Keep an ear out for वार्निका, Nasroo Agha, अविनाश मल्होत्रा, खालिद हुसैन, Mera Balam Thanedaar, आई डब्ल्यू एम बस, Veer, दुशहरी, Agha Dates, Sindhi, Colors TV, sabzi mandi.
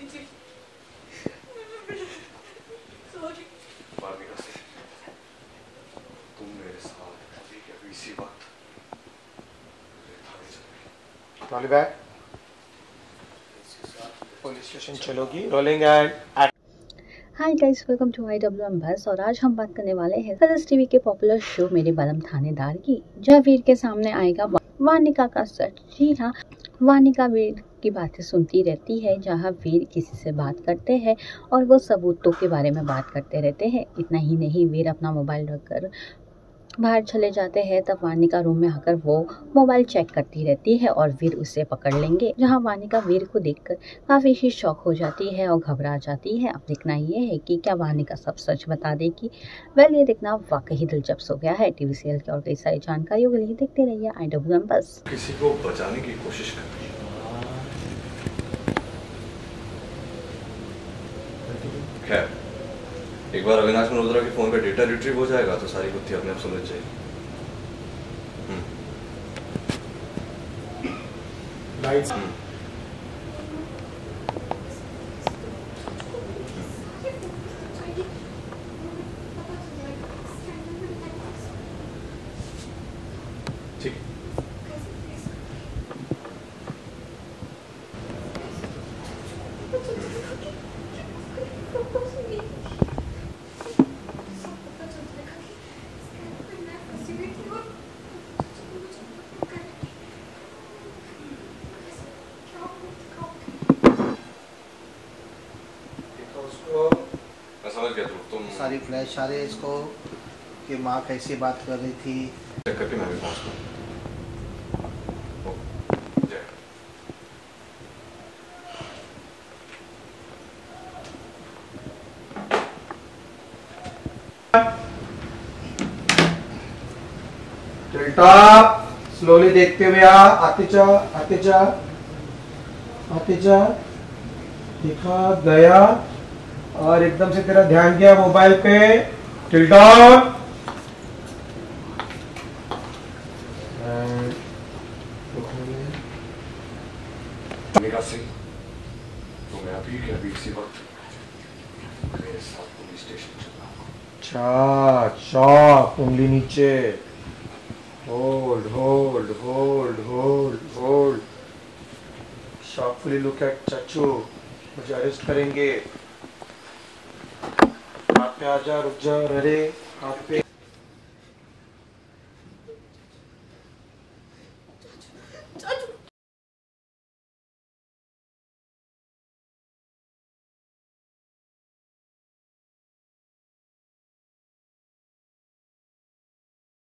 दीजिए। सॉरी। वार्निका से तुम मेरे साथ ठीक है इसी वक्त ट्रॉली बैग पुलिस स्टेशन चलोगी। Rolling and hi guys welcome to आई डब्ल्यू एम बस। और आज हम बात करने वाले हैं कलर्स टीवी के पॉपुलर शो मेरे बालम थानेदार की, जहाँ वीर के सामने आएगा वार्निका का सच। जी हाँ, वार्निका वीर की बातें सुनती रहती है, जहाँ वीर किसी से बात करते हैं और वो सबूतों के बारे में बात करते रहते हैं। इतना ही नहीं, वीर अपना मोबाइल रखकर बाहर चले जाते हैं, तब वार्निका रूम में आकर वो मोबाइल चेक करती रहती है और वीर उसे पकड़ लेंगे, जहां वार्निका वीर को देखकर काफ़ी ही शॉक हो जाती है और घबरा जाती है। अब देखना ये है कि क्या वार्निका सब सच बता देगी। वेल, ये देखना वाकई दिलचस्प हो गया है। टीवी सीरियल की और कई सारी जानकारियों के लिए देखते रहिए आई डब्ल्यू एम बस। किसी को बचाने की कोशिश करती है, एक बार अविनाश मल्होत्रा के फोन का डेटा रिट्रीव हो जाएगा तो सारी गुत्थी अपने आप सुलझ जाएगी। लाइट्स ठीक। सारी फ्लैश आ रही है इसको कि माँ कैसे बात कर रही थी। चेक करके मैं भी पहुँचता हूँ। डेल्टा स्लोली देखते हुए आते जा देखा गया और एकदम से तेरा ध्यान गया मोबाइल पे। टिल डाउन तो मैं अभी इसी वक्त मेरे साथ पुलिस स्टेशन चल रहा हूं। चौक उंगली नीचे, hold hold hold hold hold. Sharply look at चाचू, मुझे अरेस्ट करेंगे। आजा रुक जा, अरे आप पे